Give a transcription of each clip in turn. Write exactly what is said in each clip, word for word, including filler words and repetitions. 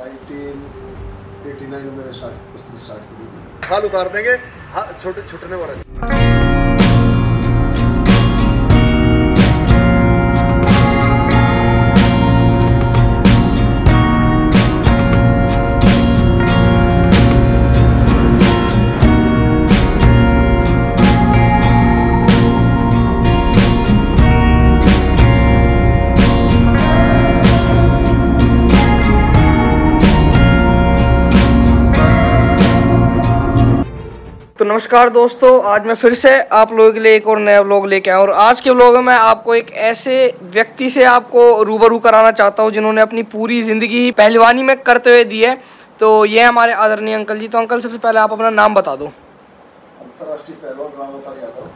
उन्नीस सौ नवासी में मैंने स्टार्ट उसने स्टार्ट की थी। खाल उतार देंगे छोटे छुटने वाला नहीं। तो नमस्कार दोस्तों, आज मैं फिर से आप लोगों के लिए एक और नया व्लॉग लेके आया हूँ। और आज के व्लॉग में आपको एक ऐसे व्यक्ति से आपको रूबरू कराना चाहता हूँ जिन्होंने अपनी पूरी ज़िंदगी ही पहलवानी में करते हुए दी है। तो ये हमारे आदरणीय अंकल जी। तो अंकल, सबसे पहले आप अपना नाम बता दो। अंतर्राष्ट्रीय पहलवान रामोत्तर यादव,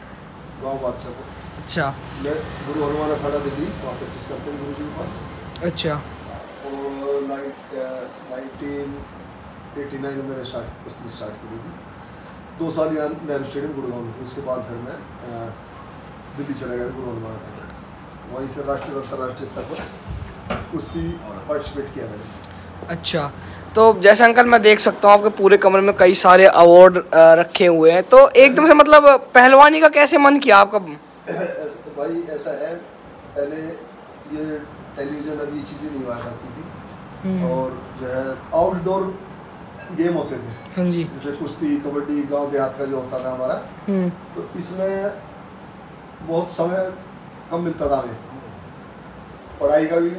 गाँव बादशाहपुर। अच्छा। मैं गुरु हनुमान अखाड़ा दिल्ली वहाँ प्रैक्टिस करते हैं गुरु जी के पास। अच्छा। नाइनटीन एटी नाइन में स्टार्ट उसने स्टार्ट करी थी। दो साल यहाँ नेहरू स्टेडियम गुड़गांव में, उसके बाद फिर मैं दिल्ली चला गया था गुरु हनुमान अखाड़ा। वहीं से राष्ट्रीय और अंतर्राष्ट्रीय स्तर पर कुश्ती पार्टिसिपेट किया मैंने। अच्छा। तो जैसे अंकल मैं देख सकता हूँ आपके पूरे कमरे में कई सारे अवार्ड रखे हुए हैं, तो एकदम से मतलब पहलवानी का कैसे मन किया आपका? भाई ऐसा है, पहले ये टेलीविज़न और ये चीज़ें नहीं हुआ करती थी और जो है आउटडोर गेम होते थे। हाँ जी। जैसे कुश्ती, कबड्डी, गांव देहात का जो होता था हमारा, तो इसमें बहुत समय कम मिलता था हमें। पढ़ाई का भी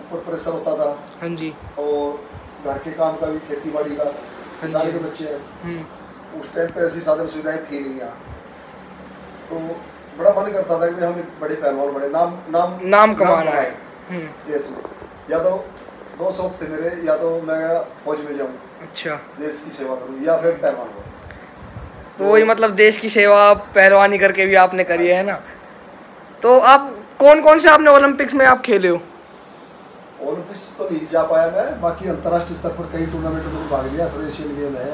ऊपर प्रेशर होता था। हाँ जी। और घर के काम का भी, खेती बाड़ी का। किसान के बच्चे हैं, उस टाइम पे ऐसी साधन सुविधाएं थी नहीं यहाँ, तो बड़ा मन करता था कि हम एक बड़े पहलवान बने, नाम नाम नाम कमाना है देश में। या तो दो शौक थे मेरे, या तो मैं फौज में जाऊँ। अच्छा। देश की सेवा करूँ या फिर पहलवान बनूँ। तो वही मतलब देश की सेवा पहलवानी करके भी आपने करी है ना। तो आप कौन कौन से आपने ओलंपिक्स में आप खेले हो? ओलंपिक्स तो नहीं जा पाया मैं, बाकी अंतर्राष्ट्रीय स्तर पर कई टूर्नामेंटों में भाग लिया। फिर एशियन गेम है,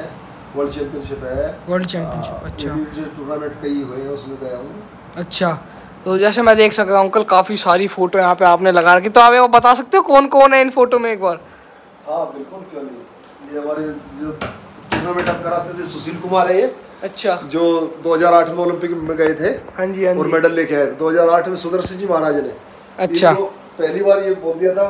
वर्ल्ड चैम्पियनशिप है, वर्ल्ड चैम्पियनशिप। अच्छा। टूर्नामेंट कई हुए हैं, उसमें गया हूँ। अच्छा। तो जैसे मैं देख सकता हूँ अंकल, काफ़ी सारी फोटो यहाँ पे आपने लगा रखी, तो आप ये बता सकते हो कौन कौन है इन फोटो में एक बार? हाँ बिल्कुल, क्यों नहीं। ये हमारे जो टूर्नामेंट आप कराते थे, सुशील कुमार है ये। अच्छा। जो दो हज़ार आठ में ओलंपिक में गए थे। हाँ जी। हाँ जी। और मेडल लेके आए थे दो हज़ार आठ में सुदर्शन जी महाराज ने। अच्छा। पहली बार ये बोल दिया था।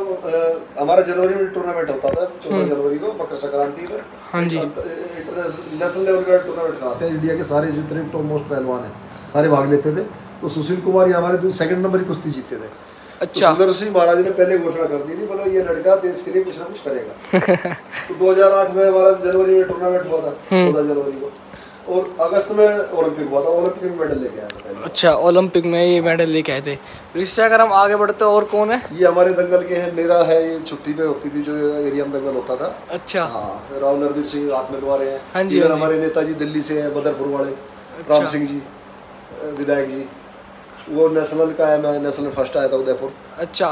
हमारा जनवरी में टूर्नामेंट होता था, चौदह जनवरी को मकर संक्रांति पर। हाँ जी। इंटरनेशनल लेवल का टूर्नामेंट कराते हैं, इंडिया के सारे जितने भी टॉप मोस्ट पहलवान हैं सारे भाग लेते थे। तो सुशील कुमार ये हमारे सेकंड नंबर की कुश्ती जीतते थे। अच्छा। तो सुंदर सिंह महाराज ने पहले घोषणा कर दी थी, मतलब ये लड़का देश के लिए कुछ ना कुछ करेगा। तो दो हज़ार आठ में हमारा जनवरी में टूर्नामेंट हुआ था, चौदह जनवरी को, और अगस्त में ओलंपिक हुआ था। ओलंपिक में मेडल लेके आया था पहले। अच्छा, ओलंपिक में ये मेडल लेके आए थे। इससे अगर हम आगे बढ़ते और कौन है? ये हमारे दंगल के हैं। मेरा है, ये छुट्टी पे होती थी जो एरिया में दंगल होता था। अच्छा। हाँ, राम नरवीर सिंह आत्मलवारे हैं। जी। हमारे नेताजी दिल्ली से हैं, बदरपुर वाले, राम सिंह जी, विधायक जी। वो नेशनल का है, मैं नेशनल फर्स्ट आया था उदयपुर। अच्छा।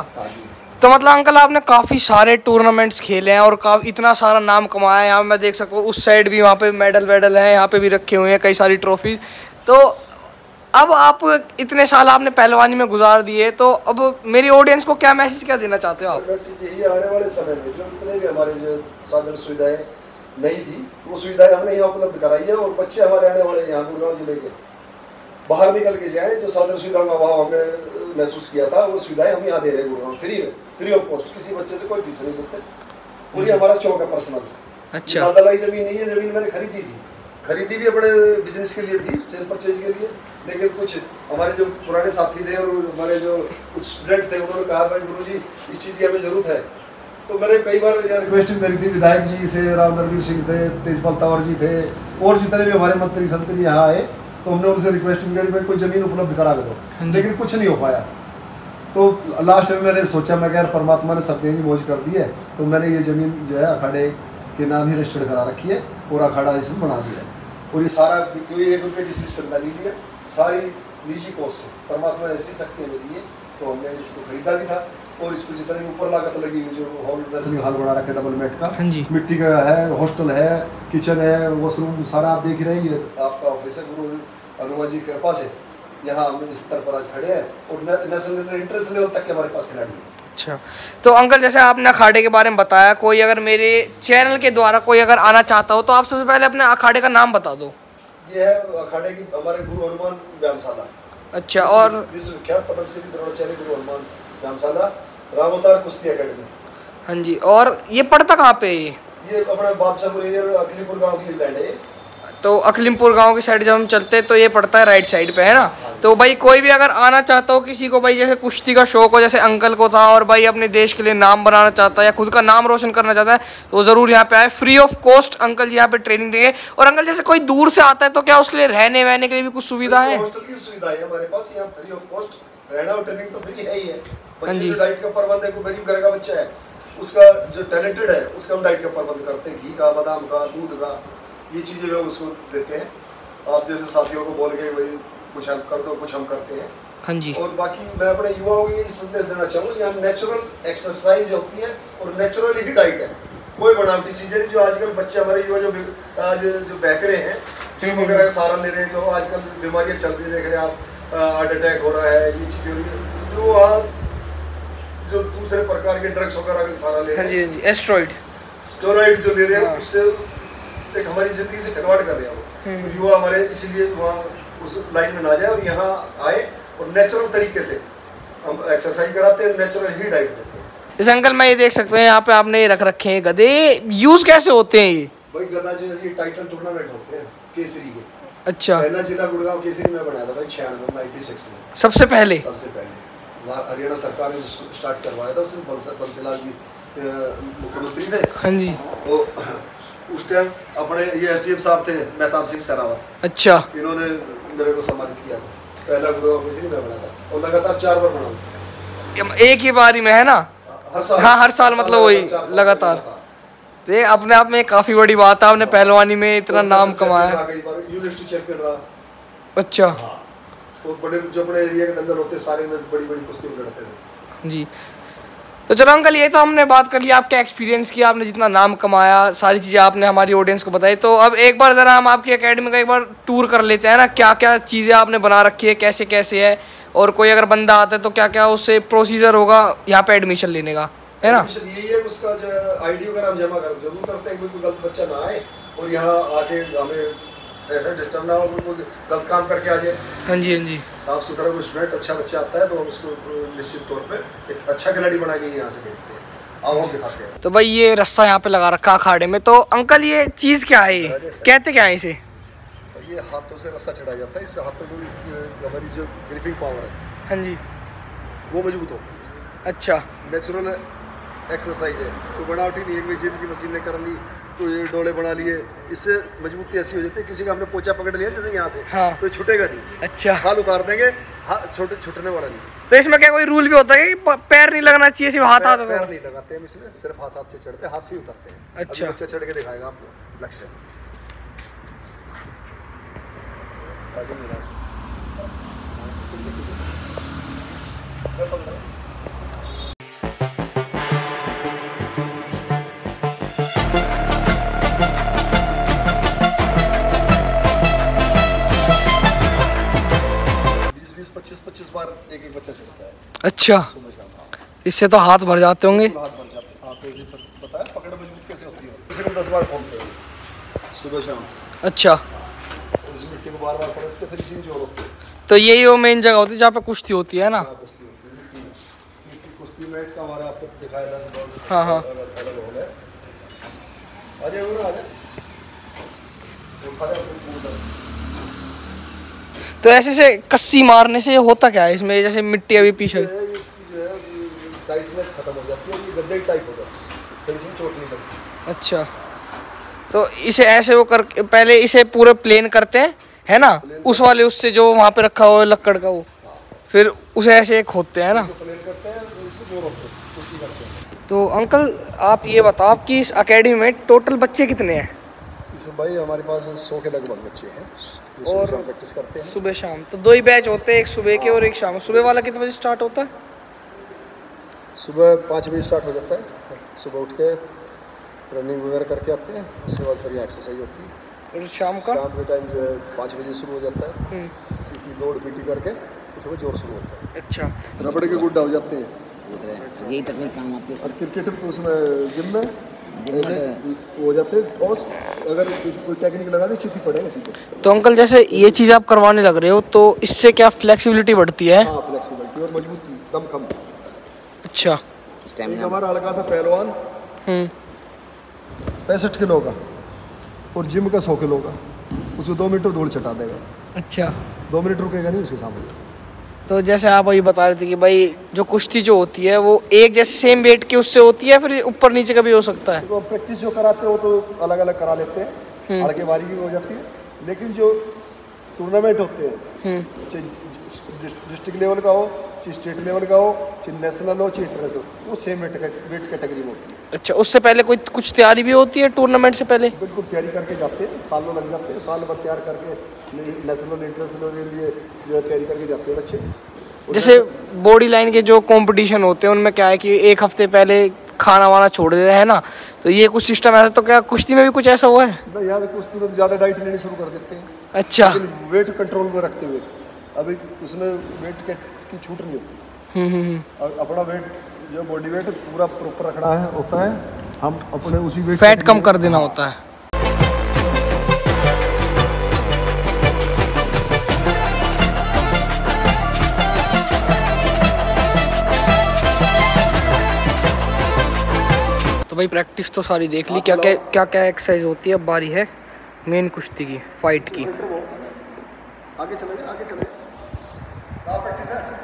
तो मतलब अंकल आपने काफ़ी सारे टूर्नामेंट्स खेले हैं और इतना सारा नाम कमाया है। यहाँ मैं देख सकता हूँ उस साइड भी, वहाँ पे मेडल वेडल हैं, यहाँ पे भी रखे हुए हैं कई सारी ट्रॉफीज। तो अब आप इतने साल आपने पहलवानी में गुजार दिए, तो अब मेरी ऑडियंस को क्या मैसेज क्या देना चाहते हो आप? मैसेज यही, आने वाले समय में जो इतने भी हमारे जो साधन सुविधाएँ नहीं थी, वो सुविधाएँ हमने यहाँ उपलब्ध कराई है। और बच्चे हमारे आने वाले यहाँ गुड़गांव जिले के बाहर निकल के जाएँ, जो साधन सुविधाओं का अभाव हमने महसूस किया था, वो सुविधाएं हम यहाँ दे रहे हैं गुड़गांव, फ्री में, फ्री ऑफ कॉस्ट। किसी बच्चे से कोई फीस नहीं लेते, और ये हमारा शौक है पर्सनल। अच्छा। दादालाई जमीन नहीं है, जमीन मैंने खरीदी थी, खरीदी भी अपने बिजनेस के लिए थी, सेल परचेज के लिए। लेकिन कुछ हमारे जो पुराने साथी थे और हमारे जो कुछ स्टूडेंट थे, उन्होंने कहा भाई गुरु जी इस चीज़ की हमें जरूरत है। तो मैंने कई बार यहाँ रिक्वेस्ट करी थी, विधायक जी से, राम नरवीर सिंह थे, तेजपाल तंवर जी थे, और जितने भी हमारे मंत्री संतरी यहाँ आए, तो हमने उनसे रिक्वेस्ट भी करी भाई कोई ज़मीन उपलब्ध करा दो, लेकिन कुछ नहीं हो पाया। तो लास्ट में मैंने सोचा, मैं यार परमात्मा ने सबने ही मौज कर दी है, तो मैंने ये ज़मीन जो है अखाड़े के नाम ही रजिस्टर्ड करा रखी है और अखाड़ा इसमें बना दिया है। और ये सारा कोई एक रुपये की सिस्टम बना लीजिए, सारी निजी कोस्ट से परमात्मा ने ऐसी शक्तियाँ मिली है। तो हमने इसको खरीदा भी था, और इस पर जितनी ऊपर लागत लगी हुई, जो हॉल रेसलिंग हॉल बना रखे डबल मेट का, मिट्टी का है, हॉस्टल है, किचन है, वॉशरूम, सारा आप देख रहे हैं। ये आपका ऑफिस है गुरु हनुमान जी की कृपा से, यहाँ हम इस स्तर पर आज खड़े हैं और नेशनल इंटरेस्ट लेवल तक के हमारे पास खिलाड़ी हैं। अच्छा, तो अंकल जैसे आपने अखाड़े के बारे में बताया, कोई अगर मेरे चैनल के द्वारा कोई अगर आना चाहता हो तो आप सबसे पहले अपने अखाड़े का नाम बता दो। ये है अखाड़े की हमारे गुरु हनुमान व्यायामशाला। अच्छा, और विश्वविख्यात पतंजलि द्रोणाचार्य गुरु हनुमान व्यायामशाला रामोत्तार कुश्ती एकेडमी। हाँ जी, और ये पड़ता कहाँ पे? ये ये अपना बादशाहपुर एरिया में अखिलपुर गाँव की लैंड है। तो अखिलपुर गांव की साइड जब हम चलते हैं तो ये पड़ता है राइट साइड पे, है ना। तो भाई कोई भी अगर आना चाहता हो, किसी को भाई जैसे कुश्ती का शौक हो जैसे अंकल को था, और भाई अपने देश के लिए नाम बनाना चाहता है या खुद का नाम रोशन करना चाहता है, तो ज़रूर यहाँ पे आए। Free of cost uncle ji यहाँ पे ट्रेनिंग देंगे। और अंकल जैसे कोई दूर से आता है तो क्या उसके लिए रहने वहने के लिए भी कुछ सुविधा है? हॉस्टल की सुविधा है हमारे पास यहाँ, फ्री ऑफ कॉस्ट रहना और ट्रेनिंग तो फ्री है ही है। बच्चे की डाइट का प्रबंध है, कोई गरीब घर का बच्चा है उसका जो टैलेंटेड है उसका हम डाइट का प्रबंध करते हैं, घी का, बादाम का, दूध का, ये चीज़ें हम उसको देते हैं। आप जैसे साथियों को बोल गए वही कुछ हेल्प कर दो, कुछ हम करते हैं। हाँ जी, और बाकी मैं अपने युवाओं को ये संदेश देना चाहूँगा, यहाँ नेचुरल एक्सरसाइज होती है और नेचुरल ही डाइट है, कोई बनावटी चीज़ें नहीं। जो आजकल बच्चे हमारे युवा जो आज जो बहकरे हैं, जिम वगैरह का सहारा ले रहे हैं, जो आजकल बीमारियाँ चल रही देख रहे हैं आप, हार्ट अटैक हो रहा है, ये चीज़ें हो रही है, जो वहाँ जो दूसरे प्रकार के ड्रग्स वगैरह का सहारा ले रहे हैं, एस्टेरॉइड स्टेरॉइड जो ले रहे हैं, उससे एक हमारी जिंदगी से खिलवाड़ कर रहे हैं। तो युवा हमारे इसीलिए वहाँ उस लाइन में ना जाए और यहाँ आए और नेचुरल तरीके से हम एक्सरसाइज कराते हैं, नेचुरल ही डाइट देते हैं। इस अंकल मैं ये देख सकते हैं यहाँ पे आपने ये रख रखे हैं गधे, यूज कैसे होते हैं ये? भाई गधा जो है ये टाइटल टूर्नामेंट होते हैं केसरी के। अच्छा, पहला जिला गुड़गांव केसरी में बनाया था भाई छियानवे नाइन्टी सिक्स में सबसे पहले, सबसे पहले हरियाणा सरकार ने स्टार्ट करवाया था, उसमें बंसीलाल जी मुख्यमंत्री थे। हाँ जी, उस टाइम अपने ये एसडीएम साहब थे मेहताब सिंह सरावत। अच्छा, इन्होंने मेरे को सम्मानित किया था, पहला गुड़गांव केसरी में बना था और लगातार चार बार बना, एक ही बारी में, है ना, हर साल। हाँ, हर साल, मतलब वही लगातार। ये अपने आप में काफ़ी बड़ी बात है, आपने पहलवानी में इतना नाम कमाया। यूनिवर्सिटी चैंपियन रहा। अच्छा, तो बड़े जो अपने एरिया के दंगल होते सारे में बड़ी बड़ी कुश्ती लड़ते थे जी। तो चलो अंकल, ये तो हमने बात कर ली आपके एक्सपीरियंस की, आपने जितना नाम कमाया, सारी चीज़ें आपने हमारी ऑडियंस को बताई। तो अब एक बार ज़रा हम आपकी एकेडमी का एक बार टूर कर लेते हैं ना, क्या क्या चीज़ें आपने बना रखी है, कैसे कैसे है, और कोई अगर बंदा आता है तो क्या क्या उससे प्रोसीजर होगा यहाँ पे एडमिशन लेने का, है ना? यही है उसका जो आई डी वगैरह हम जमा कर जरूर करते हैं, कोई गलत बच्चा ना आए और यहाँ आके हमें डिस्टर्ब ना हो, कोई गलत काम करके आ जाए। हाँ जी, हाँ जी, साफ सुथरा कोई स्टूडेंट अच्छा बच्चा आता है तो हम उसको निश्चित तौर पे एक अच्छा खिलाड़ी बना के यहाँ से भेजते हैं। आओ हम दिखाते हैं। तो भाई ये रस्सा यहाँ पे लगा रखा अखाड़े में, तो अंकल ये चीज़ क्या है, कहते क्या है इसे? ये हाथों से रस्सा चढ़ाया जाता है, इससे हाथों को हमारी जो ग्रिपिंग पावर है, हाँ जी, वो मजबूत होती है। अच्छा, नेचुरल एक्सरसाइज है, तो बनावटी नहीं है, जिम की मशीन ने कर ली तो ये डोले बना लिए, इससे मजबूती ऐसी हो जाती है। किसी का हमने पोचा पकड़ लिया जैसे यहाँ से, हाँ, तो छुटेगा नहीं। अच्छा, हाल उतार देंगे, हाथ छोटे छुटने वाला नहीं। तो इसमें क्या कोई रूल भी होता है कि पैर नहीं लगना चाहिए? सिर्फ हाथ हाथ पैर नहीं लगाते हम इसमें, सिर्फ हाथ हाथ से चढ़ते, हाथ से ही उतरते हैं। अच्छा, बच्चा चढ़ के दिखाएगा आपको लक्ष्य। पच्चीस बार एक एक बच्चा चलता है। अच्छा, इससे तो हाथ भर जाते होंगे। हाथ भर जाते हैं। हाथ ऐसे बताया पकड़ मजबूत कैसे होती है, सिर्फ दस बार खोलते हैं सुबह शाम। अच्छा, इस मिट्टी को बार बार पलटते फिर इसी में जोर होते हैं। तो यही वो मेन जगह होती है जहाँ पे कुश्ती होती है ना, कुश्ती होती है। मिट्टी कुश्ती मैट का हमारा आपको दिखाया था। हाँ हाँ, आ जाए वो, आ जाए। तो ऐसे से कस्सी मारने से होता क्या है इसमें, जैसे मिट्टी अभी पीछे इसकी जो है टाइटनेस खत्म हो जाती है, ये गद्दे टाइप हो जाता है, इसमें चोट नहीं लगती। अच्छा, तो इसे ऐसे वो कर पहले इसे पूरे प्लेन करते हैं, है ना, उस वाले उससे जो वहाँ पे रखा हुआ है लक्कड़ का वो, फिर उसे ऐसे खोदते हैं, है ना, प्लेन करते हैं, इसको जोर करते हैं। तो अंकल आप ये बताओ, आपकी इस अकेडमी में टोटल बच्चे कितने हैं? भाई हमारे पास सौ के लगभग बच्चे हैं और प्रैक्टिस करते हैं सुबह शाम। तो दो ही बैच होते हैं, एक सुबह के और एक शाम। सुबह वाला कितने बजे स्टार्ट होता है? सुबह पाँच बजे स्टार्ट हो जाता है, सुबह उठ के रनिंग वगैरह करके आते हैं, उसके बाद फिर एक्सरसाइज होती है। और शाम का शाम का टाइम जो है पाँच बजे शुरू हो जाता है, सीटी दौड़ पीटी करके उसमें जोर शुरू होता है। अच्छा, रबड़ के गुड्डा हो जाते हैं, कूद रहे हैं, यही तकनीक काम आती है। और क्रिकेट उसमें जिम में जैसे हो जाते हैं और अगर कोई टेक्निक लगा दे चिट्ठी पड़ेगा इसी को। तो अंकल जैसे ये चीज़ आप करवाने लग रहे हो तो इससे क्या फ्लेक्सिबिलिटी बढ़ती है? हाँ, फ्लेक्सिबिलिटी और मजबूती, दम कम। अच्छा, स्टैमिना हमारा हल्का सा पहलवान पैंसठ किलो का और जिम का सौ किलो का, उसको दो मिनट दौड़ चटा देगा। अच्छा, दो मिनट रुकेगा नहीं उसके सामने। तो जैसे आप अभी बता रहे थे कि भाई जो कुश्ती जो होती है वो एक जैसे सेम वेट के उससे होती है, फिर ऊपर नीचे का भी हो सकता है। तो प्रैक्टिस जो कराते हो तो अलग अलग करा लेते हैं, हल्के भारी भी हो जाती है, लेकिन जो टूर्नामेंट होते हैं चाहे डिस्ट्रिक्ट लेवल का हो, चाहे स्टेट लेवल का हो, चाहे नेशनल हो, चाहे इंटरनेशनल, वो सेम वेट कैटेगरी में होती है। अच्छा, उससे पहले कोई कुछ तैयारी भी होती है टूर्नामेंट से पहले? बिल्कुल, तैयारी करके जाते हैं, सालों लग जाते हैं, साल भर तैयार करके नेशनल इंटरनेशनल के लिए जो है तैयारी करके जाते हैं बच्चे। जैसे बॉडी लाइन के जो कंपटीशन होते हैं उनमें क्या है कि एक हफ्ते पहले खाना वाना छोड़ देते हैं ना, तो ये कुछ सिस्टम ऐसा, तो क्या कुश्ती में भी कुछ ऐसा हुआ है? यार कुश्ती में तो ज़्यादा डाइट लेनी शुरू कर देते हैं। अच्छा, वेट कंट्रोल में रखते हुए, अभी उसमें वेट की छूट नहीं होती, अपना वेट जो बॉडी वेट पूरा प्रॉपर रखना है होता है, हम अपने उसी वेट फैट कम कर देना होता है। तो भाई प्रैक्टिस तो सारी देख ली, क्या क्या क्या क्या एक्सरसाइज होती है। अब बारी है मेन कुश्ती की, फाइट की। आगे चले जाए, आगे चले जाए, प्रैक्टिस है।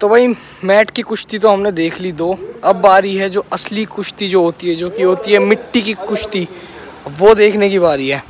तो भाई मैट की कुश्ती तो हमने देख ली दो, अब बारी है जो असली कुश्ती जो होती है, जो कि होती है मिट्टी की कुश्ती, वो देखने की बारी है।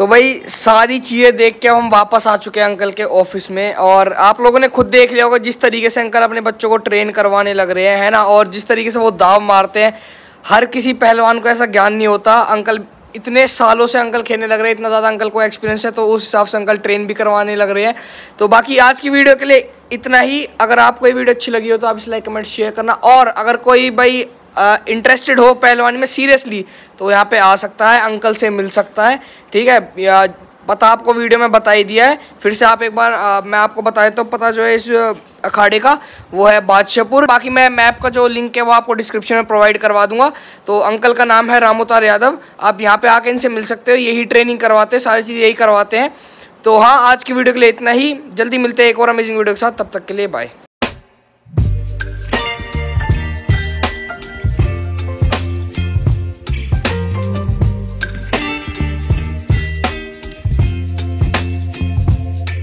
तो भाई सारी चीज़ें देख के हम वापस आ चुके हैं अंकल के ऑफिस में। और आप लोगों ने खुद देख लिया होगा जिस तरीके से अंकल अपने बच्चों को ट्रेन करवाने लग रहे हैं, है ना। और जिस तरीके से वो दाव मारते हैं, हर किसी पहलवान को ऐसा ज्ञान नहीं होता। अंकल इतने सालों से अंकल खेलने लग रहे हैं, इतना ज़्यादा अंकल को एक्सपीरियंस है, तो उस हिसाब से अंकल ट्रेन भी करवाने लग रहे हैं। तो बाकी आज की वीडियो के लिए इतना ही। अगर आपको ये वीडियो अच्छी लगी हो तो आप इस लाइक कमेंट शेयर करना, और अगर कोई भाई इंटरेस्टेड हो पहलवानी में सीरियसली तो यहाँ पे आ सकता है, अंकल से मिल सकता है, ठीक है। या पता आपको वीडियो में बता ही दिया है, फिर से आप एक बार आ, मैं आपको बता देता हूँ। पता जो है इस अखाड़े का वो है बादशाहपुर। बाकी मैं मैप का जो लिंक है वो आपको डिस्क्रिप्शन में प्रोवाइड करवा दूंगा। तो अंकल का नाम है रामोत्तार यादव, आप यहाँ पे आके इनसे मिल सकते हो, यही ट्रेनिंग करवाते हैं, सारी चीज़ यही करवाते हैं। तो हाँ, आज की वीडियो के लिए इतना ही। जल्दी मिलते हैं एक और अमेजिंग वीडियो के साथ, तब तक के लिए बाय।